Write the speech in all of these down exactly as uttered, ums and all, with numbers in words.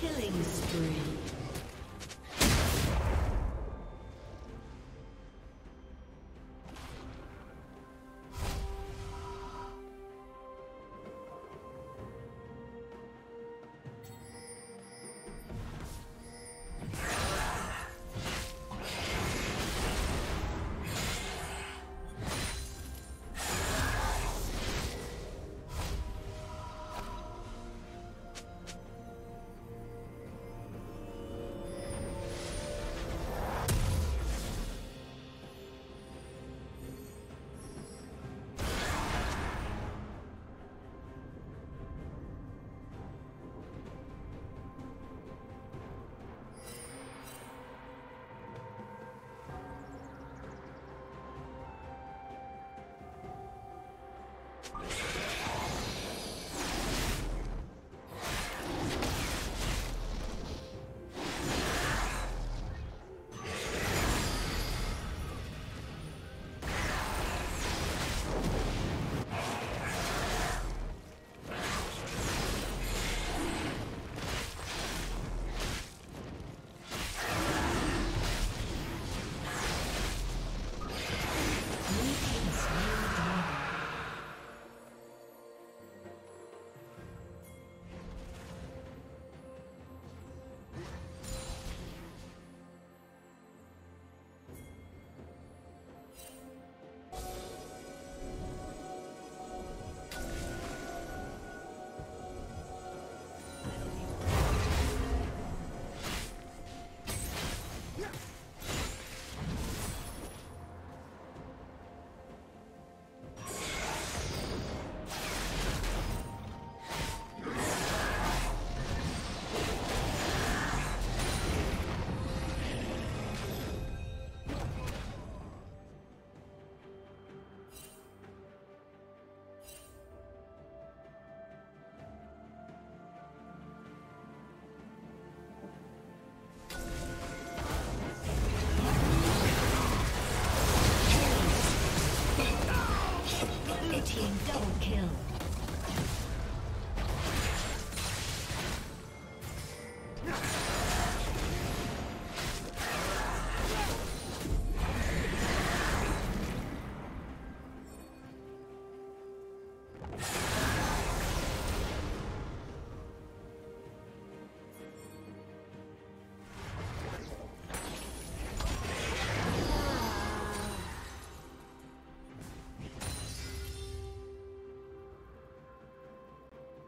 Killing spree.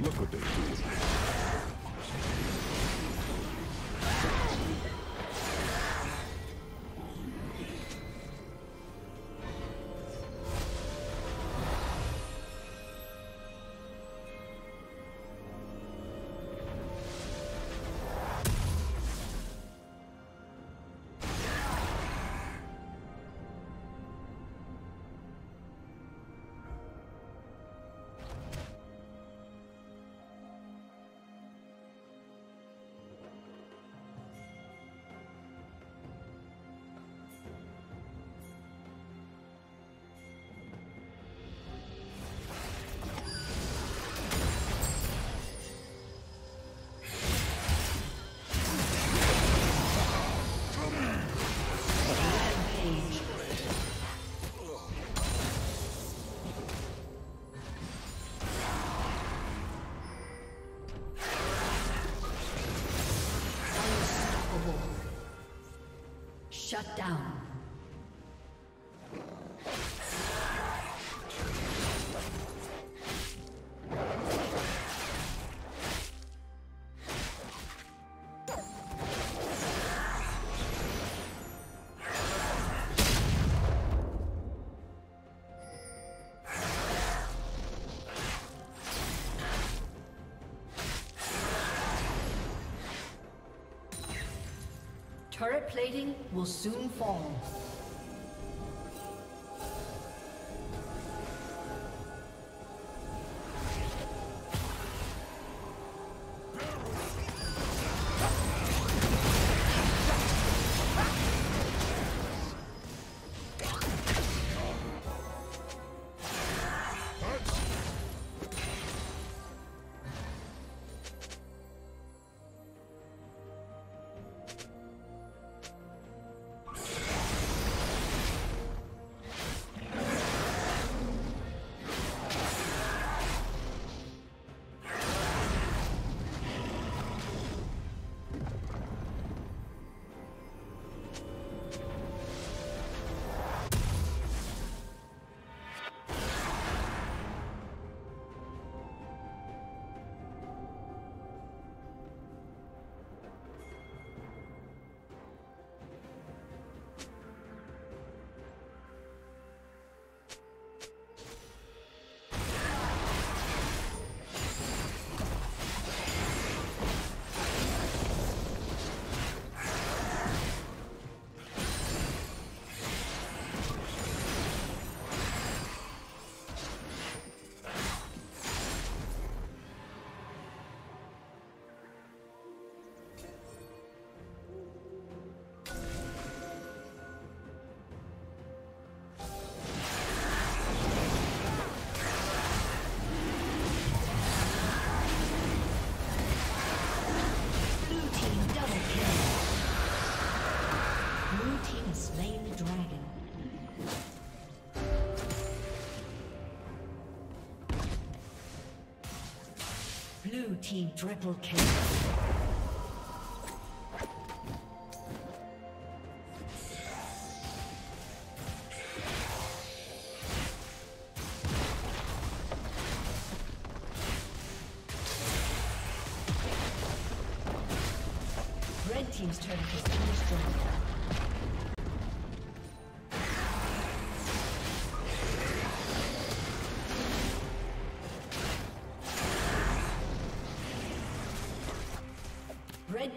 Look what they do. Shut down. Turret plating will soon fall. Blue team triple kill. Red team's turret has been destroyed. Red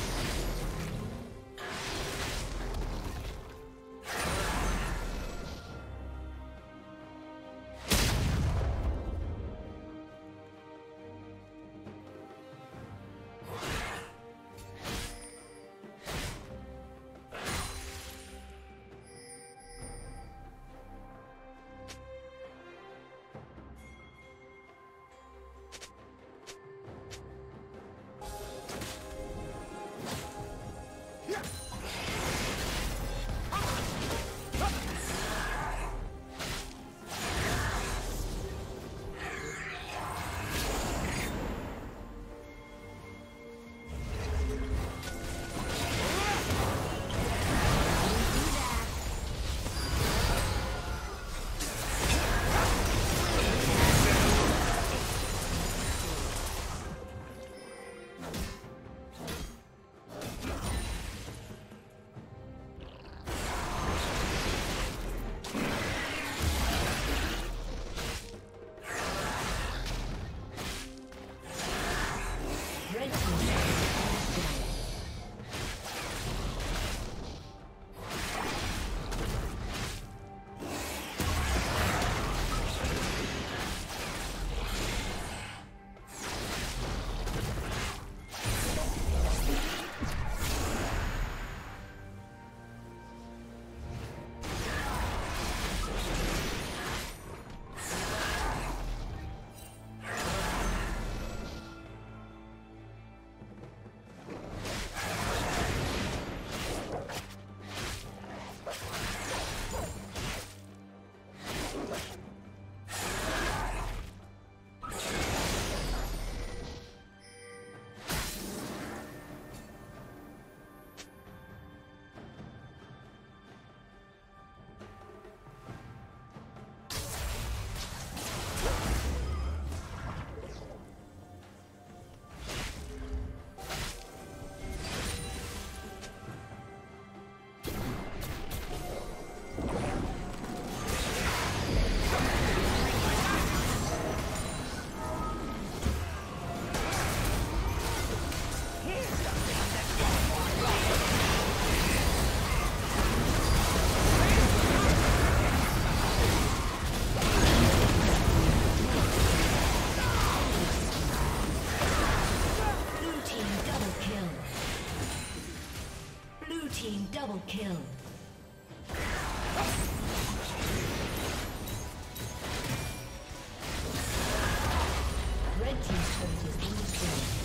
Team double kill. Red team's turret is being destroyed.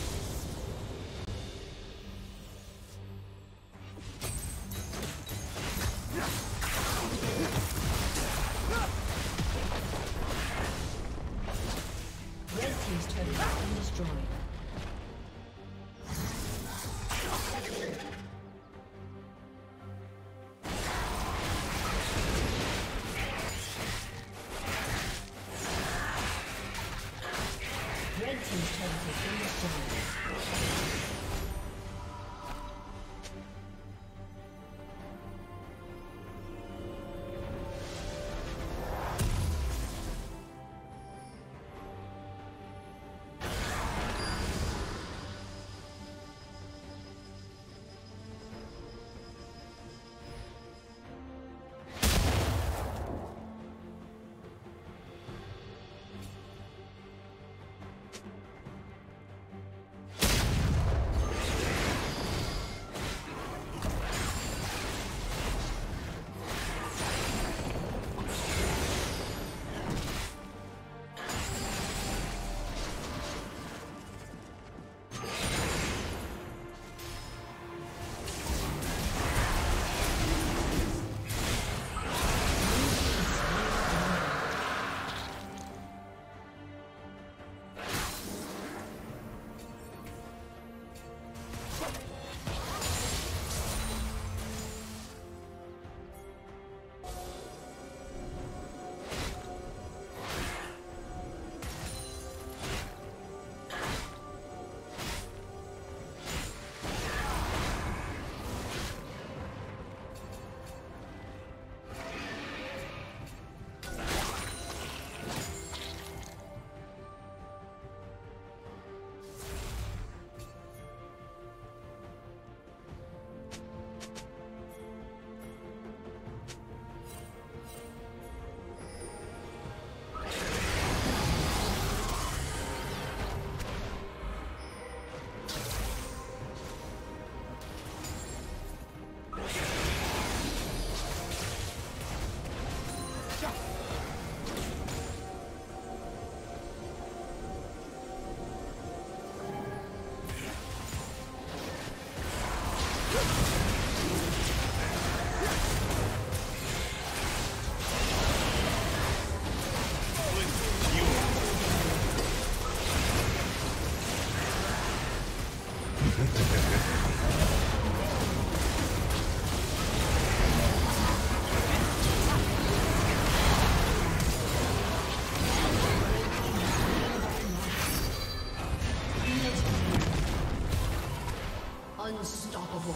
Unstoppable.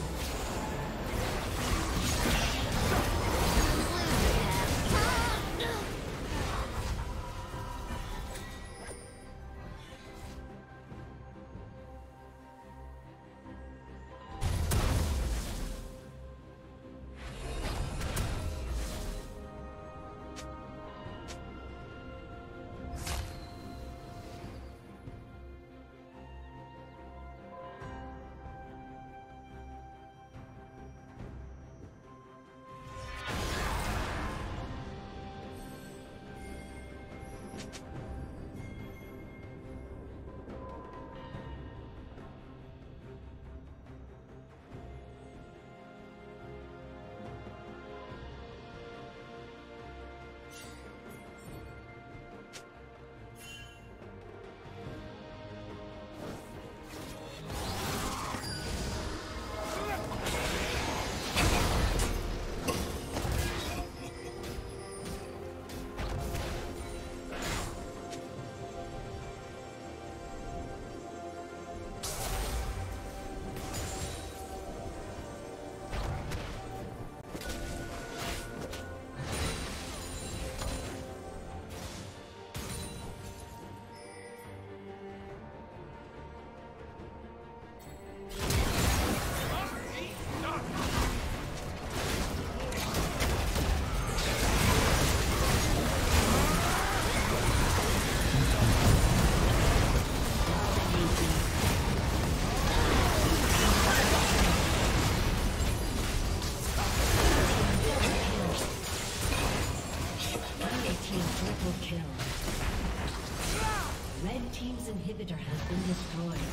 team's inhibitor has been destroyed.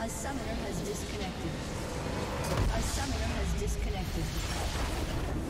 A summoner has disconnected. A summoner has disconnected.